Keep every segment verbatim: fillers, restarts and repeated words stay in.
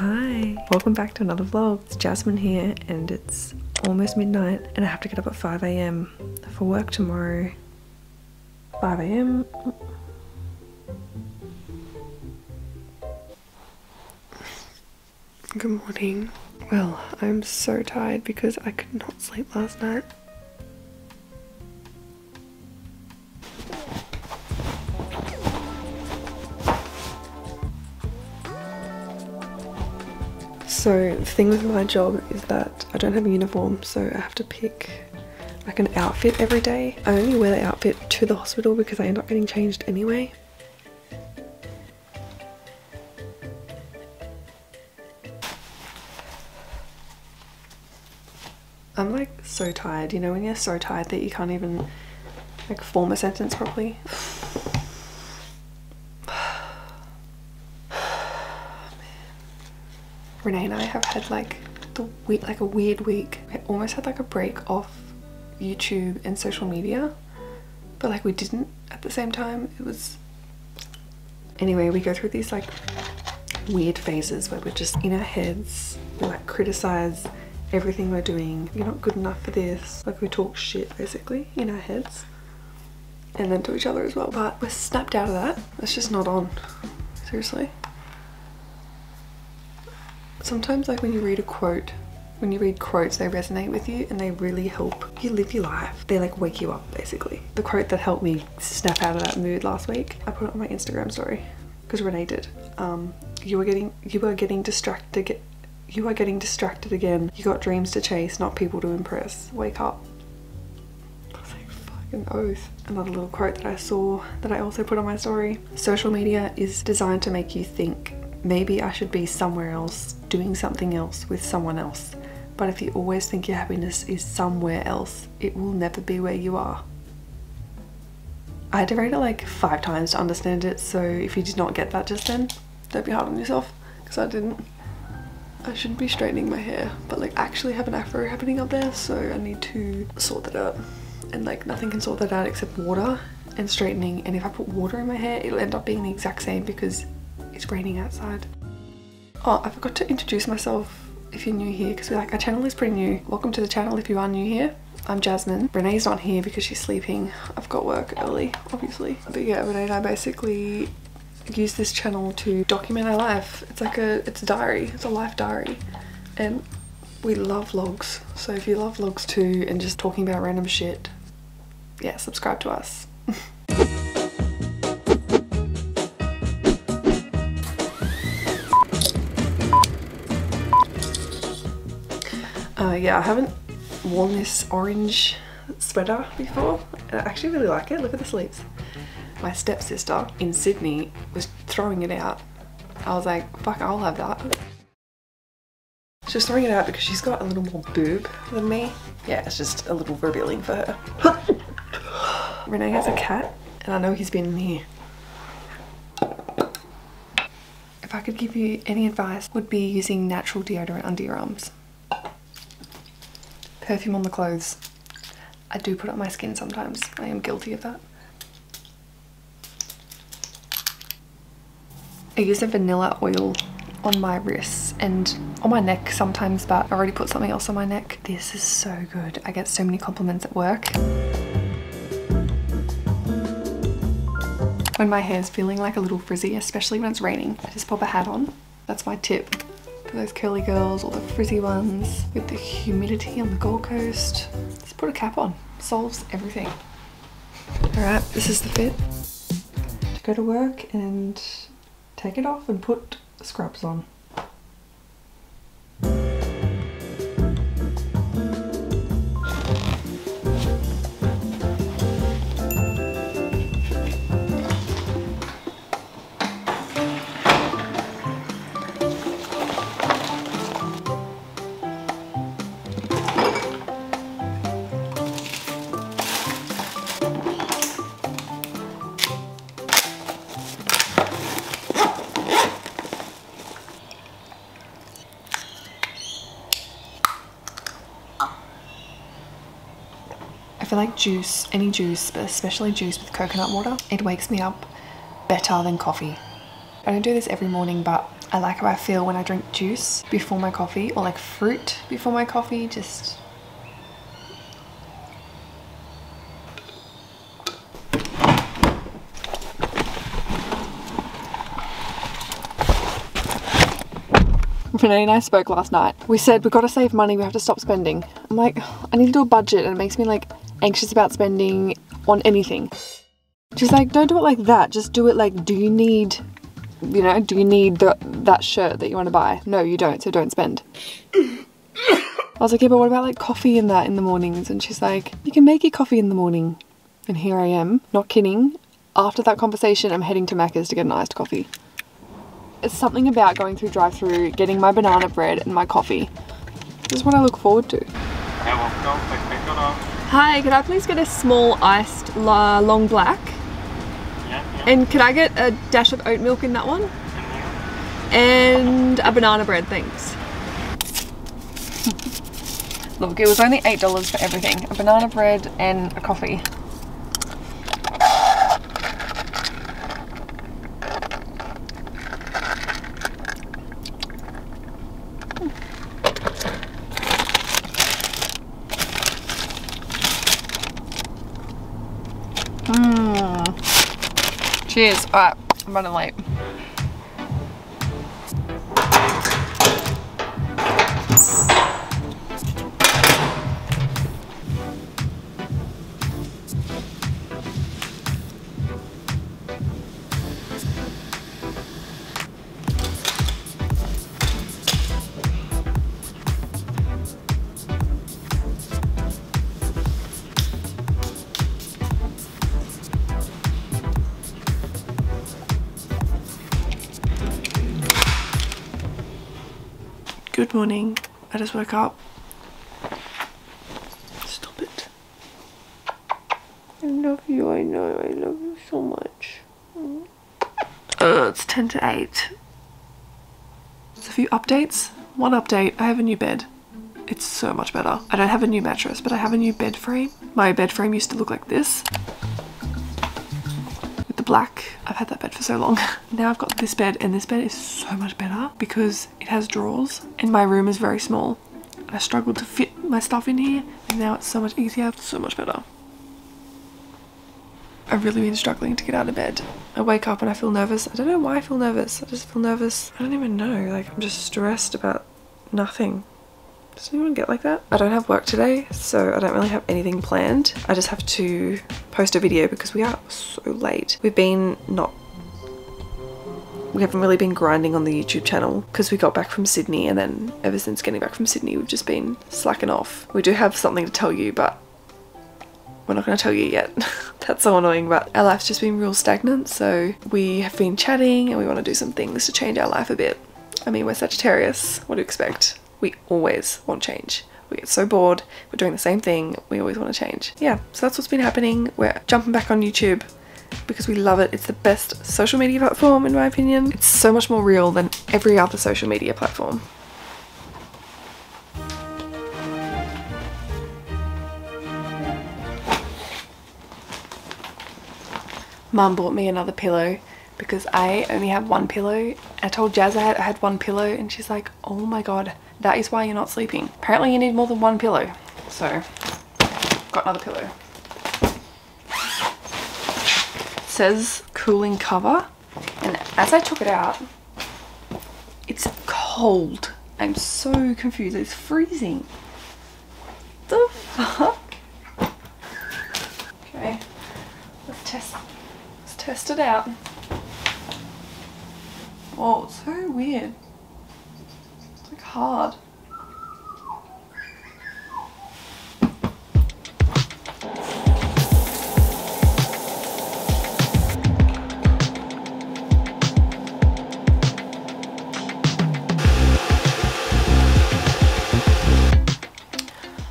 Hi, welcome back to another vlog. It's Jasmine here and it's almost midnight and I have to get up at five A M for work tomorrow. five A M Good morning. Well, I'm so tired because I could not sleep last night. So the thing with my job is that I don't have a uniform, so I have to pick like an outfit every day. I only wear the outfit to the hospital because I end up getting changed anyway. I'm like so tired, you know when you're so tired that you can't even like form a sentence properly. Renee and I have had like the week, like a weird week. I almost had like a break off YouTube and social media, but like we didn't at the same time. It was, anyway, we go through these like weird phases where we're just in our heads, we like criticize everything we're doing. You're not good enough for this. Like we talk shit basically in our heads and then to each other as well. But we're snapped out of that. That's just not on, seriously. Sometimes like when you read a quote, when you read quotes, they resonate with you and they really help you live your life. They like wake you up basically. The quote that helped me snap out of that mood last week, I put it on my Instagram story because Renee did. Um, you are getting, you are getting distracted, get, you are getting distracted again. You got dreams to chase, not people to impress. Wake up. I was like, fucking oath. Another little quote that I saw that I also put on my story. Social media is designed to make you think maybe I should be somewhere else, doing something else with someone else. But if you always think your happiness is somewhere else, it will never be where you are. I had to read it like five times to understand it, so if you did not get that just then, don't be hard on yourself, because I didn't. I shouldn't be straightening my hair, but like I actually have an afro happening up there, so I need to sort that out. And like nothing can sort that out except water and straightening, and if I put water in my hair, it'll end up being the exact same because it's raining outside. Oh, I forgot to introduce myself if you're new here, because like our channel is pretty new. Welcome to the channel if you are new here. I'm Jasmine. Renee's not here because she's sleeping. I've got work early, obviously. But yeah, Renee and I basically use this channel to document our life. It's like a, it's a diary. It's a life diary. And we love vlogs. So if you love vlogs too and just talking about random shit, yeah, subscribe to us. Uh, yeah, I haven't worn this orange sweater before. I actually really like it. Look at the sleeves. My stepsister in Sydney was throwing it out. I was like, fuck, I'll have that. She was throwing it out because she's got a little more boob than me. Yeah, it's just a little revealing for her. Renee has a cat, and I know he's been in here. If I could give you any advice, would be using natural deodorant under your arms. Perfume on the clothes. I do put up my skin sometimes. I am guilty of that. I use a vanilla oil on my wrists and on my neck sometimes, but I already put something else on my neck. This is so good. I get so many compliments at work. When my hair's feeling like a little frizzy, especially when it's raining, I just pop a hat on. That's my tip. For those curly girls or the frizzy ones, with the humidity on the Gold Coast, just put a cap on. Solves everything. All right, this is the fit. To go to work and take it off and put scrubs on. I feel like juice, any juice, but especially juice with coconut water, it wakes me up better than coffee. I don't do this every morning, but I like how I feel when I drink juice before my coffee, or like fruit before my coffee. Just Renee and I spoke last night. We said we've got to save money, we have to stop spending. I'm like, I need to do a budget, and it makes me like anxious about spending on anything. She's like, don't do it like that, just do it like, do you need, you know, do you need the, that shirt that you want to buy? No, you don't, so don't spend. I was like, yeah, but what about like coffee and that in the mornings? And she's like, you can make your coffee in the morning. And here I am, not kidding. After that conversation, I'm heading to Macca's to get an iced coffee. It's something about going through drive-thru, getting my banana bread and my coffee. This is what I look forward to. Hi, could I please get a small iced la long black? Yeah, yeah. And could I get a dash of oat milk in that one? And a banana bread, thanks. Look, it was only eight dollars for everything. A banana bread and a coffee. Mmm. Cheers. Alright, I'm running late. Good morning. I just woke up. Stop it. I love you, I know. I love you so much. Mm. Uh, it's ten to eight. There's a few updates. One update, I have a new bed. It's so much better. I don't have a new mattress, but I have a new bed frame. My bed frame used to look like this. Black. I've had that bed for so long. Now I've got this bed, and this bed is so much better because it has drawers and my room is very small. I struggled to fit my stuff in here, and now it's so much easier. It's so much better. I've really been struggling to get out of bed. I wake up and I feel nervous. I don't know why I feel nervous. I just feel nervous. I don't even know. Like, I'm just stressed about nothing. Does anyone get like that? I don't have work today, so I don't really have anything planned. I just have to post a video because we are so late. We've been not... We haven't really been grinding on the YouTube channel because we got back from Sydney, and then ever since getting back from Sydney, we've just been slacking off. We do have something to tell you, but we're not going to tell you yet. That's so annoying, but our life's just been real stagnant, so we have been chatting and we want to do some things to change our life a bit. I mean, we're Sagittarius. What do you expect? We always want change. We get so bored, we're doing the same thing, we always want to change. Yeah, so that's what's been happening. We're jumping back on YouTube because we love it. It's the best social media platform, in my opinion. It's so much more real than every other social media platform. Mum bought me another pillow because I only have one pillow. I told Jazz I had, I had one pillow, and she's like, oh my god, that is why you're not sleeping. Apparently you need more than one pillow. So, got another pillow. It says cooling cover, and as I took it out, it's cold. I'm so confused, it's freezing. What the fuck? Okay, let's test, let's test it out. Oh, it's so weird. It's like hard.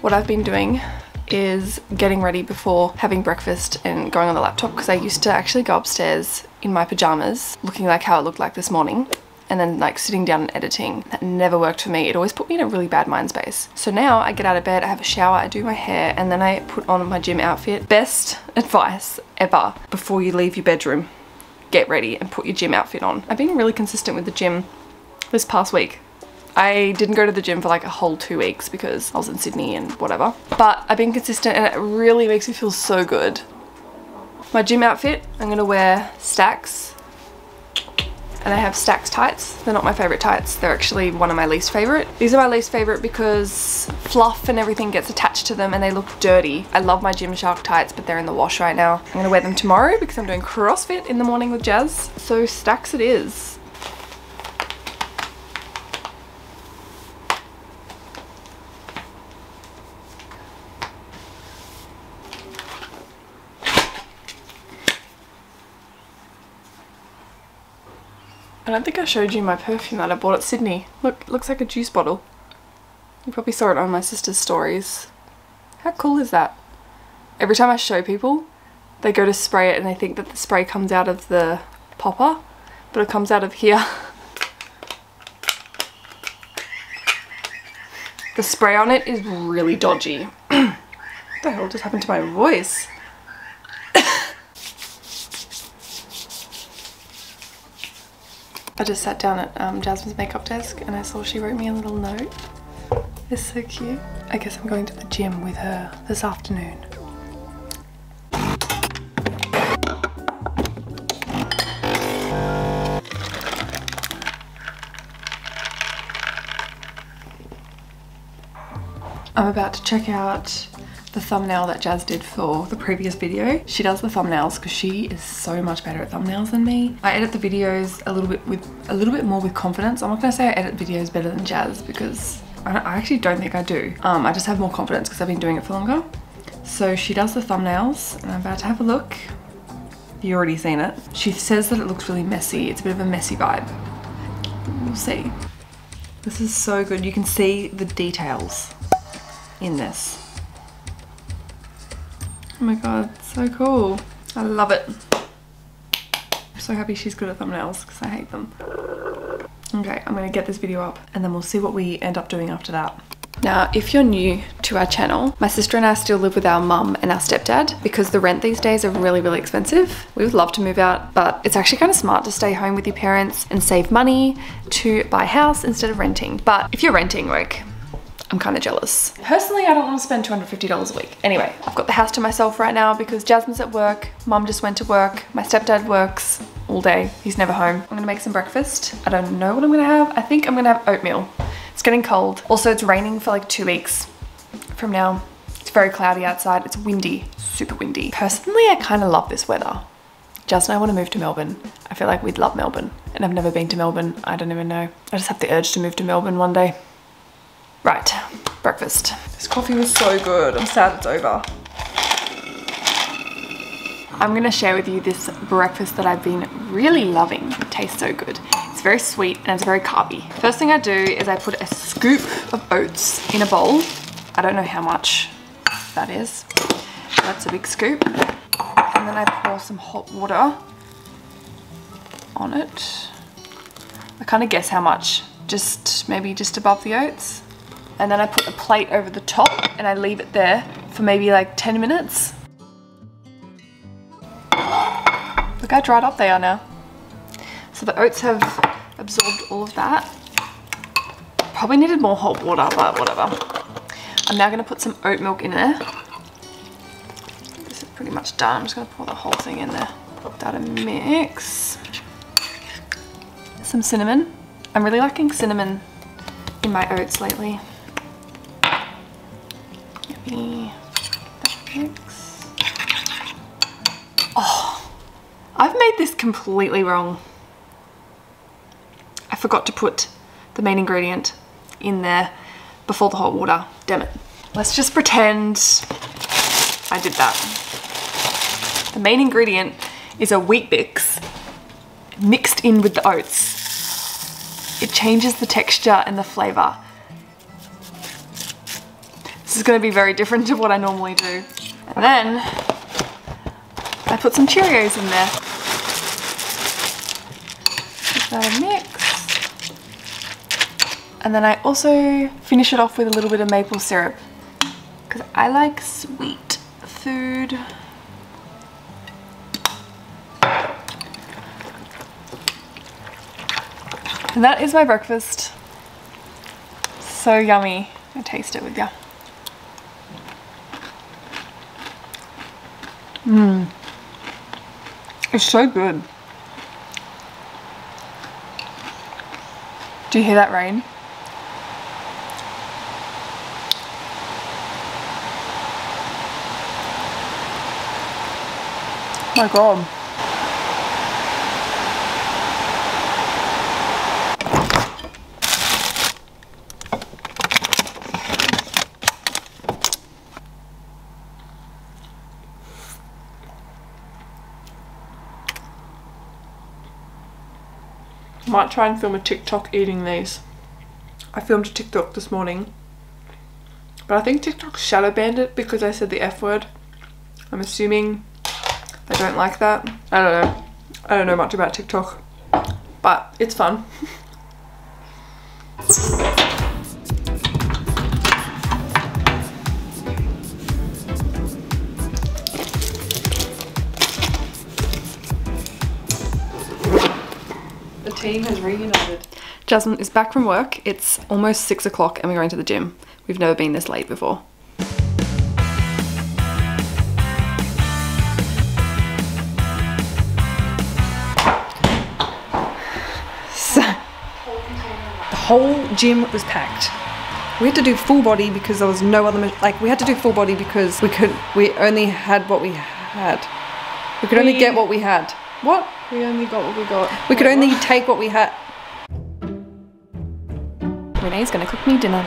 What I've been doing is getting ready before having breakfast and going on the laptop, because I used to actually go upstairs in my pajamas, looking like how it looked like this morning, and then like sitting down and editing. That never worked for me. It always put me in a really bad mind space. So now I get out of bed, I have a shower, I do my hair, and then I put on my gym outfit. Best advice ever before you leave your bedroom. Get ready and put your gym outfit on. I've been really consistent with the gym this past week. I didn't go to the gym for like a whole two weeks because I was in Sydney and whatever. But I've been consistent and it really makes me feel so good. My gym outfit, I'm gonna wear Stax. And I have Stax tights. They're not my favourite tights. They're actually one of my least favourite. These are my least favourite because fluff and everything gets attached to them and they look dirty. I love my Gymshark tights, but they're in the wash right now. I'm gonna wear them tomorrow because I'm doing CrossFit in the morning with Jazz. So Stax it is. I don't think I showed you my perfume that I bought at Sydney. Look, it looks like a juice bottle. You probably saw it on my sister's stories. How cool is that? Every time I show people, they go to spray it and they think that the spray comes out of the popper, but it comes out of here. The spray on it is really dodgy. What the hell just happened to my voice? I just sat down at um, Jasmine's makeup desk and I saw she wrote me a little note. It's so cute. I guess I'm going to the gym with her this afternoon. I'm about to check out the thumbnail that Jazz did for the previous video. She does the thumbnails because she is so much better at thumbnails than me. I edit the videos a little bit with a little bit more with confidence. I'm not gonna say I edit videos better than Jazz because I, don't, I actually don't think I do. Um, I just have more confidence because I've been doing it for longer. So she does the thumbnails and I'm about to have a look. You already seen it. She says that it looks really messy. It's a bit of a messy vibe. We'll see. This is so good. You can see the details in this. Oh my god, so cool. I love it. I'm so happy she's good at thumbnails because I hate them. Okay, I'm gonna get this video up and then we'll see what we end up doing after that. Now, if you're new to our channel, my sister and I still live with our mum and our stepdad because the rent these days are really, really expensive. We would love to move out, but it's actually kind of smart to stay home with your parents and save money to buy a house instead of renting. But if you're renting, like, I'm kind of jealous. Personally, I don't want to spend two hundred fifty dollars a week. Anyway, I've got the house to myself right now because Jasmine's at work, mum just went to work, my stepdad works all day, he's never home. I'm gonna make some breakfast. I don't know what I'm gonna have. I think I'm gonna have oatmeal. It's getting cold. Also, it's raining for like two weeks from now. It's very cloudy outside, it's windy, super windy. Personally, I kind of love this weather. Jasmine, I want to move to Melbourne. I feel like we'd love Melbourne and I've never been to Melbourne. I don't even know. I just have the urge to move to Melbourne one day. Right, breakfast. This coffee was so good. I'm sad it's over. I'm gonna share with you this breakfast that I've been really loving. It tastes so good. It's very sweet and it's very carby. First thing I do is I put a scoop of oats in a bowl. I don't know how much that is. That's a big scoop. And then I pour some hot water on it. I kind of guess how much. Just maybe just above the oats. And then I put a plate over the top and I leave it there for maybe like ten minutes. Look how dried up they are now. So the oats have absorbed all of that. Probably needed more hot water, but whatever. I'm now gonna put some oat milk in there. This is pretty much done. I'm just gonna pour the whole thing in there. Put that in mix. Some cinnamon. I'm really liking cinnamon in my oats lately. Oh, I've made this completely wrong. I forgot to put the main ingredient in there before the hot water. Damn it. Let's just pretend I did that. The main ingredient is a Weet-Bix mixed in with the oats. It changes the texture and the flavor. This is gonna be very different to what I normally do. And then I put some Cheerios in there. Give that a mix. And then I also finish it off with a little bit of maple syrup because I like sweet food. And that is my breakfast. So yummy. I'll taste it with you. Mmm. It's so good. Do you hear that rain? Oh my God. Might try and film a TikTok eating these. I filmed a TikTok this morning, but I think TikTok shadow banned it because I said the F word. I'm assuming they don't like that. I don't know. I don't know much about TikTok, but it's fun. The team has reunited. Jasmine is back from work. It's almost six o'clock and we're going to the gym. We've never been this late before. Whole gym was packed. We had to do full body because there was no other, like we had to do full body because we could, we only had what we had. We could we, only get what we had. What? We only got what we got. We could what? only take what we had. Renee's gonna cook me dinner.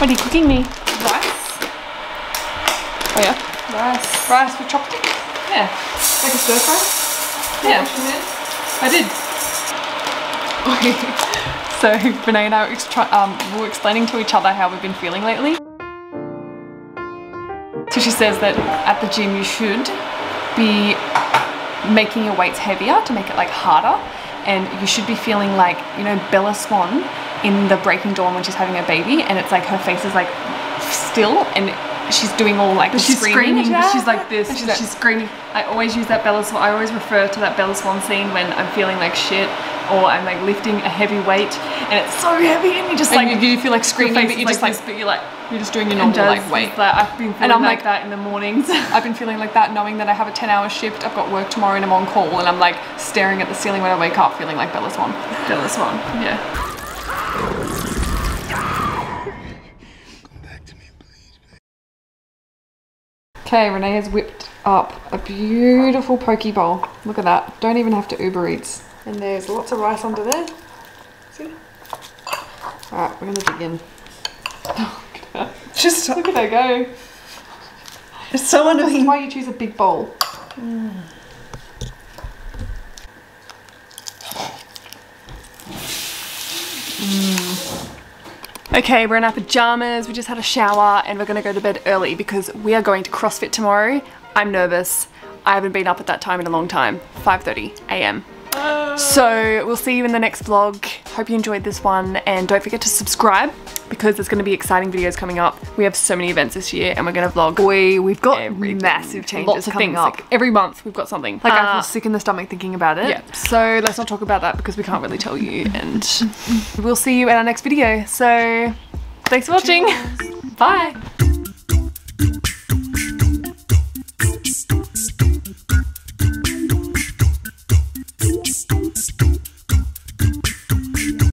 What are you cooking me? Rice. Oh yeah? Rice. Rice with chopsticks? Yeah. Like a stir fry? Yeah. I did. So Renee and I were, um, were explaining to each other how we've been feeling lately. So she says that at the gym you should be making your weights heavier to make it like harder, and you should be feeling like, you know, Bella Swan in the Breaking Dawn when she's having her baby and it's like her face is like still and she's doing all like she's screaming, screaming she's like this and she's, and she's screaming. I always use that Bella Swan, I always refer to that Bella Swan scene when I'm feeling like shit. Or I'm like lifting a heavy weight and it's so heavy and you just like, and you, you feel like screaming but you're just like, like this, but you're like, you're just doing your normal like weight. Like, I've been feeling and I'm like, like that in the mornings. I've been feeling like that knowing that I have a ten hour shift, I've got work tomorrow and I'm on call and I'm like staring at the ceiling when I wake up feeling like Bella Swan. Bella Swan, yeah. Come back to me, please, babe. Okay, Renee has whipped up a beautiful poke bowl. Look at that, don't even have to Uber Eats. And there's lots of rice under there. See? Alright, we're going to dig in. Oh, look at her. Just look at her go. It's so annoying. This is why you choose a big bowl. Mm. Mm. Okay, we're in our pajamas. We just had a shower and we're going to go to bed early because we are going to CrossFit tomorrow. I'm nervous. I haven't been up at that time in a long time. five thirty A M So we'll see you in the next vlog. Hope you enjoyed this one and don't forget to subscribe because there's going to be exciting videos coming up. We have so many events this year and we're going to vlog. We, we've got everything. Massive changes Lots of coming things. up. Like every month we've got something. Like uh, I feel sick in the stomach thinking about it. Yeah. So let's not talk about that because we can't really tell you, and we'll see you in our next video. So thanks for watching. Cheers. Bye.